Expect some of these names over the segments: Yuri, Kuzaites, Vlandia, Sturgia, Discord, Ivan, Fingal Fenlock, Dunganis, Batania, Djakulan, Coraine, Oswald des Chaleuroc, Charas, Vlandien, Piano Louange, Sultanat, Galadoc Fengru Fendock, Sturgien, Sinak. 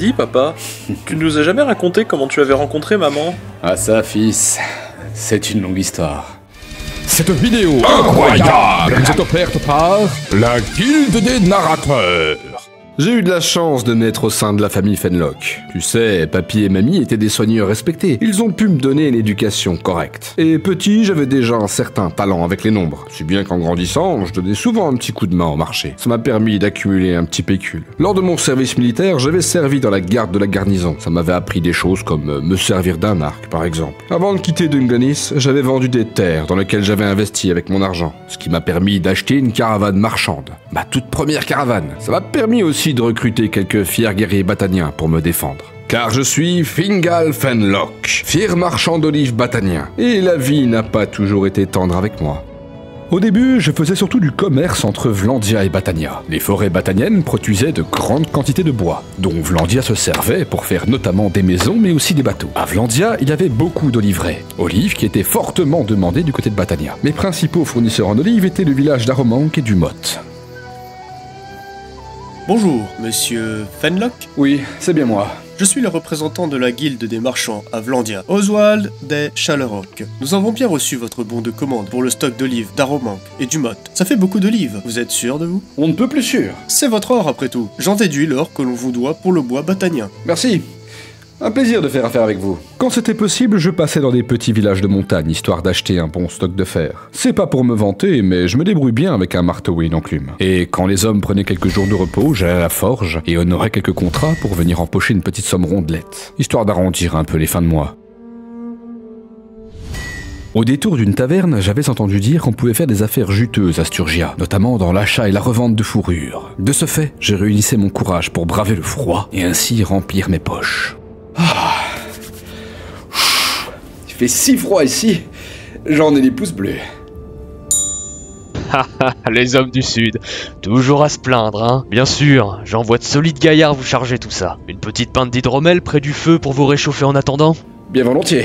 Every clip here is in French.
Dis, papa, tu nous as jamais raconté comment tu avais rencontré maman? Ah ça, fils, c'est une longue histoire. Cette vidéo incroyable est offerte par la Guilde des Narrateurs. J'ai eu de la chance de naître au sein de la famille Fenlock. Tu sais, papy et mamie étaient des soigneurs respectés. Ils ont pu me donner une éducation correcte. Et petit, j'avais déjà un certain talent avec les nombres. Si bien qu'en grandissant, je donnais souvent un petit coup de main au marché. Ça m'a permis d'accumuler un petit pécule. Lors de mon service militaire, j'avais servi dans la garde de la garnison. Ça m'avait appris des choses comme me servir d'un arc, par exemple. Avant de quitter Dunganis, j'avais vendu des terres dans lesquelles j'avais investi avec mon argent. Ce qui m'a permis d'acheter une caravane marchande. Ma toute première caravane. Ça m'a permis aussi de recruter quelques fiers guerriers bataniens pour me défendre. Car je suis Fingal Fenlock, fier marchand d'olives batanien. Et la vie n'a pas toujours été tendre avec moi. Au début, je faisais surtout du commerce entre Vlandia et Batania. Les forêts bataniennes produisaient de grandes quantités de bois, dont Vlandia se servait pour faire notamment des maisons mais aussi des bateaux. À Vlandia, il y avait beaucoup d'oliveraies, olives qui étaient fortement demandées du côté de Batania. Mes principaux fournisseurs en olives étaient le village d'Aromanque et du Motte. Bonjour, monsieur Fenlock? Oui, c'est bien moi. Je suis le représentant de la guilde des marchands à Vlandia, Oswald des Chaleuroc. Nous avons bien reçu votre bon de commande pour le stock d'olives d'Aromanque et du Motte. Ça fait beaucoup d'olives, vous êtes sûr de vous? On ne peut plus sûr. C'est votre or après tout. J'en déduis l'or que l'on vous doit pour le bois batanien. Merci. Un plaisir de faire affaire avec vous. Quand c'était possible, je passais dans des petits villages de montagne, histoire d'acheter un bon stock de fer. C'est pas pour me vanter, mais je me débrouille bien avec un marteau et une enclume. Et quand les hommes prenaient quelques jours de repos, j'allais à la forge et honorais quelques contrats pour venir empocher une petite somme rondelette, histoire d'arrondir un peu les fins de mois. Au détour d'une taverne, j'avais entendu dire qu'on pouvait faire des affaires juteuses à Sturgia, notamment dans l'achat et la revente de fourrures. De ce fait, je réunissais mon courage pour braver le froid et ainsi remplir mes poches. Il fait si froid ici, j'en ai les pouces bleus. Les hommes du sud, toujours à se plaindre, hein. Bien sûr, j'envoie de solides gaillards vous charger tout ça. Une petite pinte d'hydromel près du feu pour vous réchauffer en attendant? Bien volontiers.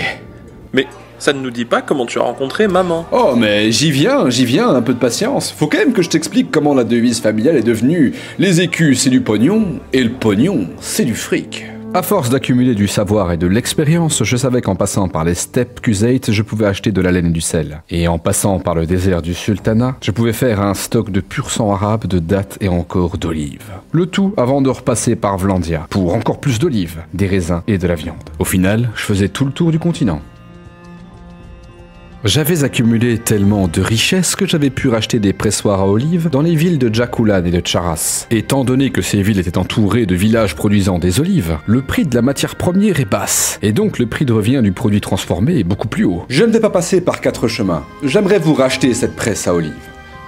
Mais ça ne nous dit pas comment tu as rencontré maman. Oh mais j'y viens, un peu de patience. Faut quand même que je t'explique comment la devise familiale est devenue « Les écus c'est du pognon et le pognon c'est du fric ». À force d'accumuler du savoir et de l'expérience, je savais qu'en passant par les steppes Kuzaites, je pouvais acheter de la laine et du sel. Et en passant par le désert du Sultanat, je pouvais faire un stock de pur sang arabe, de dattes et encore d'olives. Le tout avant de repasser par Vlandia, pour encore plus d'olives, des raisins et de la viande. Au final, je faisais tout le tour du continent. J'avais accumulé tellement de richesses que j'avais pu racheter des pressoirs à olives dans les villes de Djakulan et de Charas. Étant donné que ces villes étaient entourées de villages produisant des olives, le prix de la matière première est basse, et donc le prix de revient du produit transformé est beaucoup plus haut. Je ne vais pas passer par 4 chemins. J'aimerais vous racheter cette presse à olives.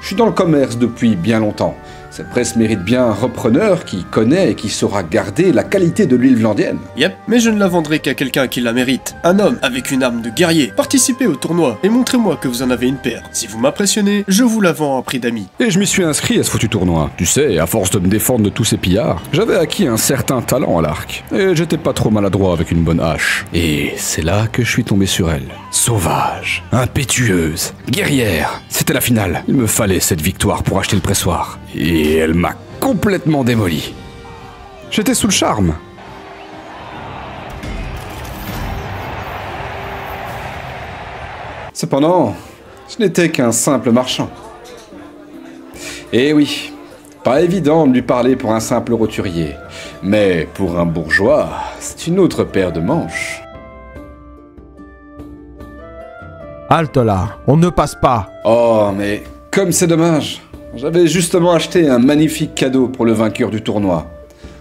Je suis dans le commerce depuis bien longtemps. Cette presse mérite bien un repreneur qui connaît et qui saura garder la qualité de l'huile vlandienne. Yep, mais je ne la vendrai qu'à quelqu'un qui la mérite. Un homme avec une arme de guerrier. Participez au tournoi et montrez-moi que vous en avez une paire. Si vous m'impressionnez, je vous la vends à prix d'amis. Et je m'y suis inscrit à ce foutu tournoi. Tu sais, à force de me défendre de tous ces pillards, j'avais acquis un certain talent à l'arc. Et j'étais pas trop maladroit avec une bonne hache. Et c'est là que je suis tombé sur elle. Sauvage, impétueuse, guerrière. C'était la finale. Il me fallait cette victoire pour acheter le pressoir. Et elle m'a complètement démoli. J'étais sous le charme. Cependant, je n'étais qu'un simple marchand. Eh oui, pas évident de lui parler pour un simple roturier. Mais pour un bourgeois, c'est une autre paire de manches. Halte là, on ne passe pas. Oh, mais comme c'est dommage. J'avais justement acheté un magnifique cadeau pour le vainqueur du tournoi.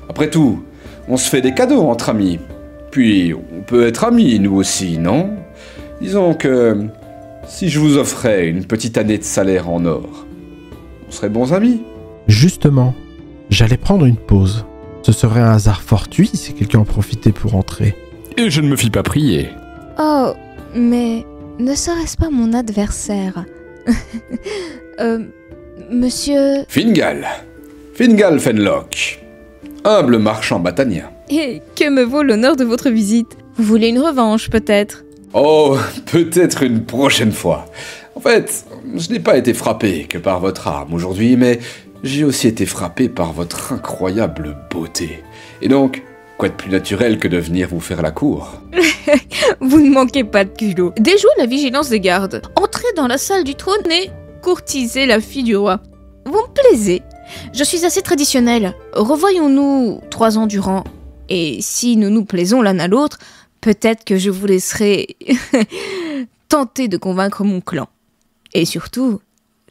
Après tout, on se fait des cadeaux entre amis. Puis, on peut être amis, nous aussi, non? Disons que si je vous offrais une petite année de salaire en or, on serait bons amis. Justement, j'allais prendre une pause. Ce serait un hasard fortuit si quelqu'un en profitait pour entrer. Et je ne me fis pas prier. Oh, mais ne serait-ce pas mon adversaire? Monsieur... Fingal Fenlock, humble marchand batanien. Et que me vaut l'honneur de votre visite? Vous voulez une revanche, peut-être? Oh, peut-être une prochaine fois. En fait, je n'ai pas été frappé que par votre arme aujourd'hui, mais j'ai aussi été frappé par votre incroyable beauté. Et donc, Quoi de plus naturel que de venir vous faire la cour? Vous ne manquez pas de culot. Déjouez la vigilance des gardes. Entrez dans la salle du trône et courtisez la fille du roi. Vous me plaisez. Je suis assez traditionnelle. Revoyons-nous 3 ans durant. Et si nous nous plaisons l'un à l'autre, peut-être que je vous laisserai tenter de convaincre mon clan. Et surtout,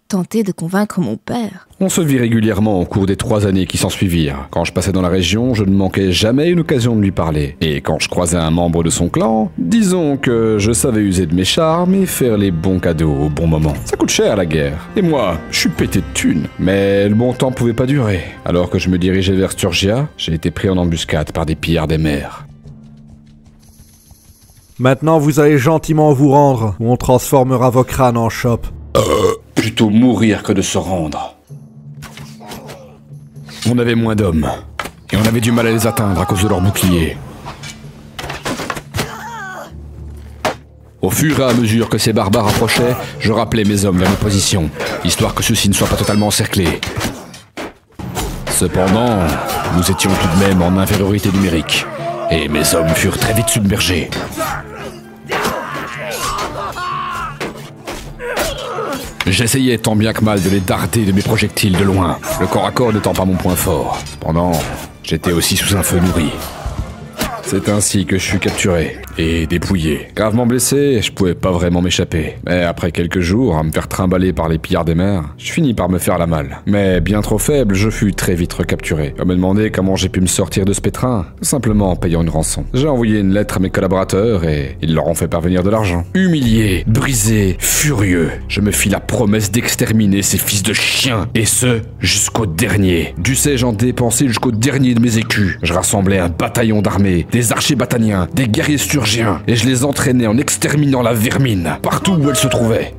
tenter de convaincre mon père. On se vit régulièrement au cours des 3 années qui s'ensuivirent. Quand je passais dans la région, je ne manquais jamais une occasion de lui parler. Et quand je croisais un membre de son clan, disons que je savais user de mes charmes et faire les bons cadeaux au bon moment. Ça coûte cher la guerre. Et moi, je suis pété de thunes. Mais le bon temps pouvait pas durer. Alors que je me dirigeais vers Sturgia, j'ai été pris en embuscade par des pillards des mers. Maintenant, vous allez gentiment vous rendre, ou on transformera vos crânes en chopes. Plutôt mourir que de se rendre. On avait moins d'hommes, et on avait du mal à les atteindre à cause de leurs boucliers. Au fur et à mesure que ces barbares approchaient, je rappelais mes hommes vers nos positions, histoire que ceux-ci ne soient pas totalement encerclés. Cependant, nous étions tout de même en infériorité numérique, et mes hommes furent très vite submergés. J'essayais tant bien que mal de les darder de mes projectiles de loin, le corps à corps n'étant pas mon point fort. Cependant, j'étais aussi sous un feu nourri. C'est ainsi que je suis capturé et dépouillé. Gravement blessé, je pouvais pas vraiment m'échapper. Mais après quelques jours à me faire trimballer par les pillards des mers, je finis par me faire la malle. Mais bien trop faible, je fus très vite recapturé. On me demandait comment j'ai pu me sortir de ce pétrin, tout simplement en payant une rançon. J'ai envoyé une lettre à mes collaborateurs et ils leur ont fait parvenir de l'argent. Humilié, brisé, furieux, je me fis la promesse d'exterminer ces fils de chiens. Et ce, jusqu'au dernier. Dussé-je en dépenser jusqu'au dernier de mes écus. Je rassemblais un bataillon d'armée, des archers bataniens, des guerriers sturgiens, et je les entraînais en exterminant la vermine, partout où elle se trouvait.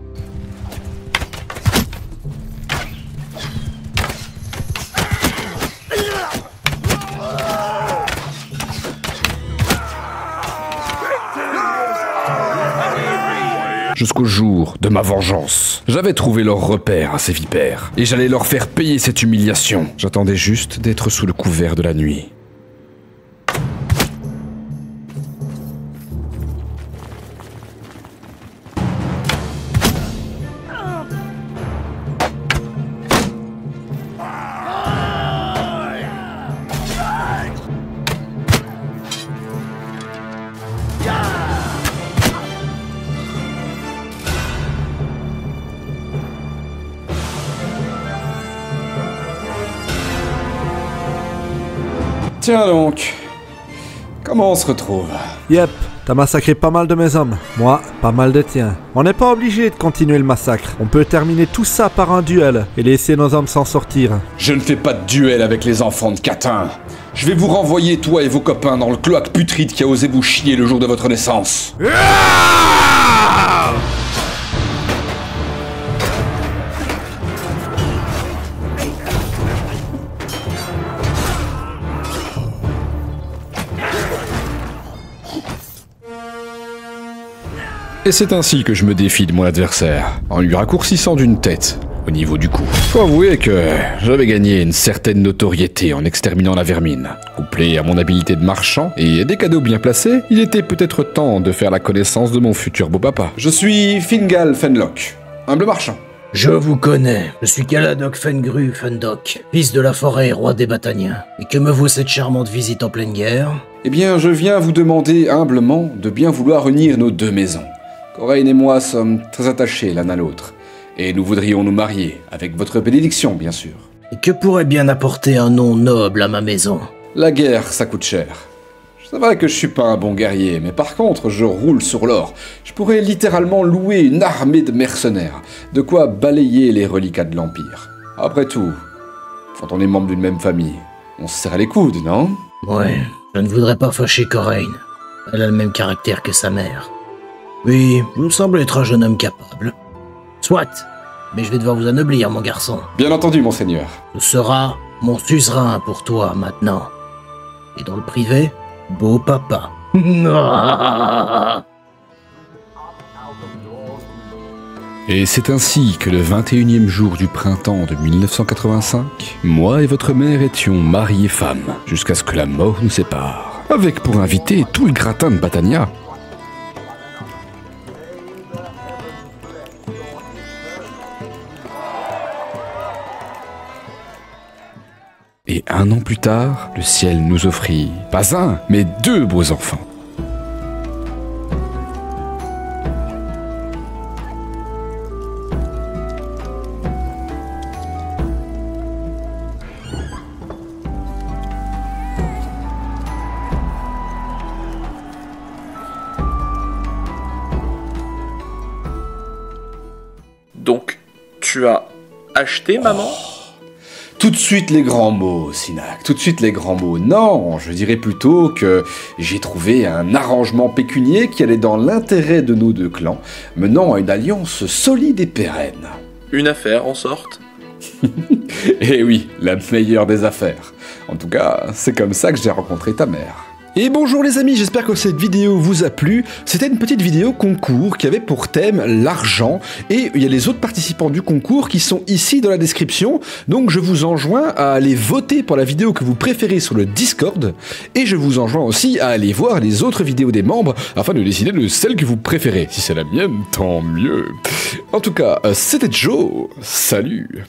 Jusqu'au jour de ma vengeance. J'avais trouvé leur repère à ces vipères, et j'allais leur faire payer cette humiliation. J'attendais juste d'être sous le couvert de la nuit. Tiens donc, comment on se retrouve? Yep, t'as massacré pas mal de mes hommes, moi, pas mal de tiens. On n'est pas obligé de continuer le massacre, on peut terminer tout ça par un duel et laisser nos hommes s'en sortir. Je ne fais pas de duel avec les enfants de Catin. Je vais vous renvoyer toi et vos copains dans le cloaque putride qui a osé vous chier le jour de votre naissance. Et c'est ainsi que je me défie de mon adversaire, en lui raccourcissant d'une tête au niveau du cou. Faut avouer que j'avais gagné une certaine notoriété en exterminant la vermine. Couplé à mon habileté de marchand et des cadeaux bien placés, il était peut-être temps de faire la connaissance de mon futur beau-papa. Je suis Fingal Fenlock, humble marchand. Je vous connais, je suis Galadoc Fengru Fendock, fils de la forêt et roi des Bataniens. Et que me vaut cette charmante visite en pleine guerre? Eh bien, je viens vous demander humblement de bien vouloir unir nos deux maisons. Coraine et moi sommes très attachés l'un à l'autre, et nous voudrions nous marier, avec votre bénédiction bien sûr. Et que pourrait bien apporter un nom noble à ma maison? La guerre, ça coûte cher. C'est vrai que je suis pas un bon guerrier, mais par contre, je roule sur l'or. Je pourrais littéralement louer une armée de mercenaires, de quoi balayer les reliquats de l'Empire. Après tout, quand on est membre d'une même famille, on se serre les coudes, non? Ouais, je ne voudrais pas fâcher Coraine. Elle a le même caractère que sa mère. Oui, il me semble être un jeune homme capable. Soit, mais je vais devoir vous anoblir, mon garçon. Bien entendu, monseigneur. Ce sera mon suzerain pour toi, maintenant. Et dans le privé, beau papa. Et c'est ainsi que le 21e jour du printemps de 1985, moi et votre mère étions mari et femme, jusqu'à ce que la mort nous sépare. avec pour invité tout le gratin de Batania. Et un an plus tard, le ciel nous offrit pas un, mais deux beaux enfants. Donc, tu as acheté, maman ? Tout de suite les grands mots, Sinak, tout de suite les grands mots. Non, je dirais plutôt que j'ai trouvé un arrangement pécunier qui allait dans l'intérêt de nos deux clans, menant à une alliance solide et pérenne. Une affaire en sorte ? Eh oui, la meilleure des affaires. En tout cas, c'est comme ça que j'ai rencontré ta mère. Et bonjour les amis, j'espère que cette vidéo vous a plu. C'était une petite vidéo concours qui avait pour thème l'argent et il y a les autres participants du concours qui sont ici dans la description. Donc je vous enjoins à aller voter pour la vidéo que vous préférez sur le Discord et je vous enjoins aussi à aller voir les autres vidéos des membres afin de décider de celle que vous préférez. Si c'est la mienne, tant mieux. En tout cas, c'était Joe, salut!